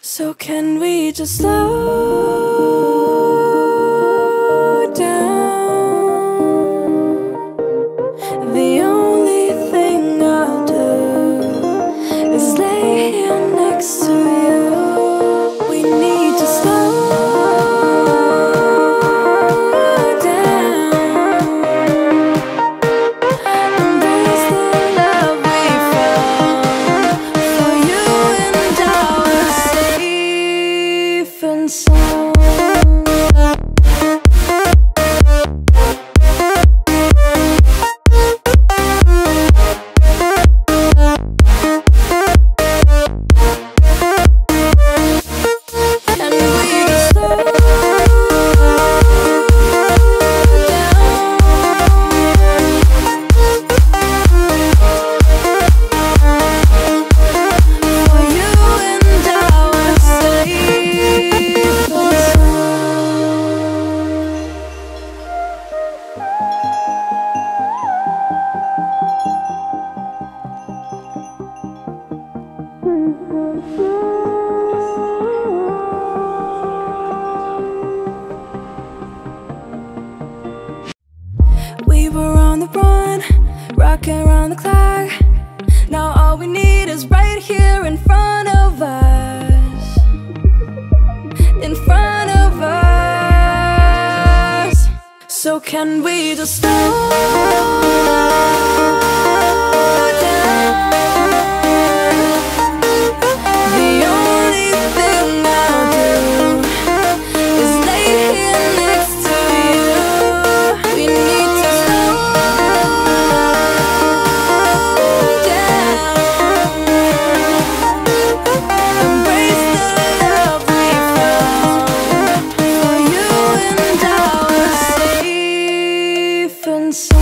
So can we just slow down? The only thing I'll do is lay here next to you. We need to slow down, embrace the love we found, for you and ours. And so we were on the run, rocking around the clock. Now all we need is right here in front of us. In front of us. So can we just stop? So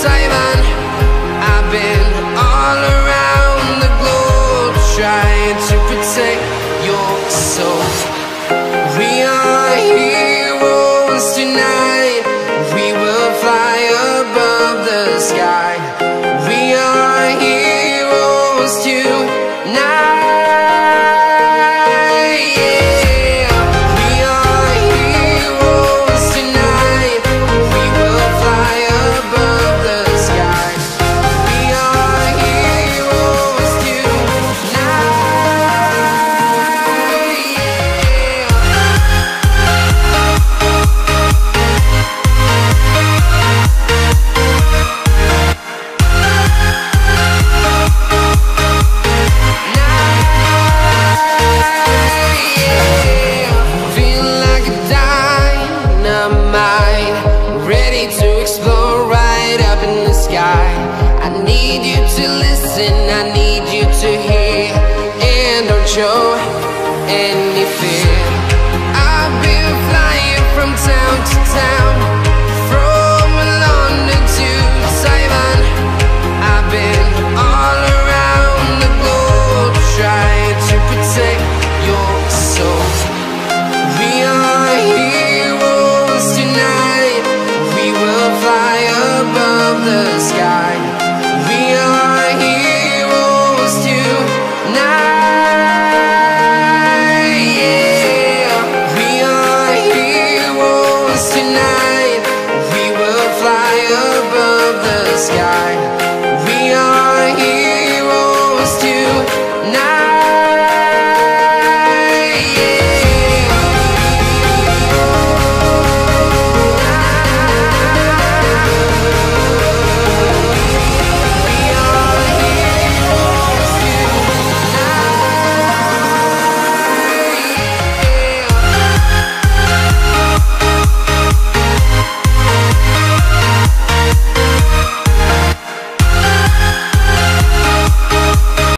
Taiwan. I've been all around the globe, trying to protect your soul. We are heroes tonight. We will fly above the sky. We are heroes tonight. We are heroes tonight. We will fly above the sky. We are heroes need you to listen, I need you to hear, and don't show any fear. I've been flying from town to town.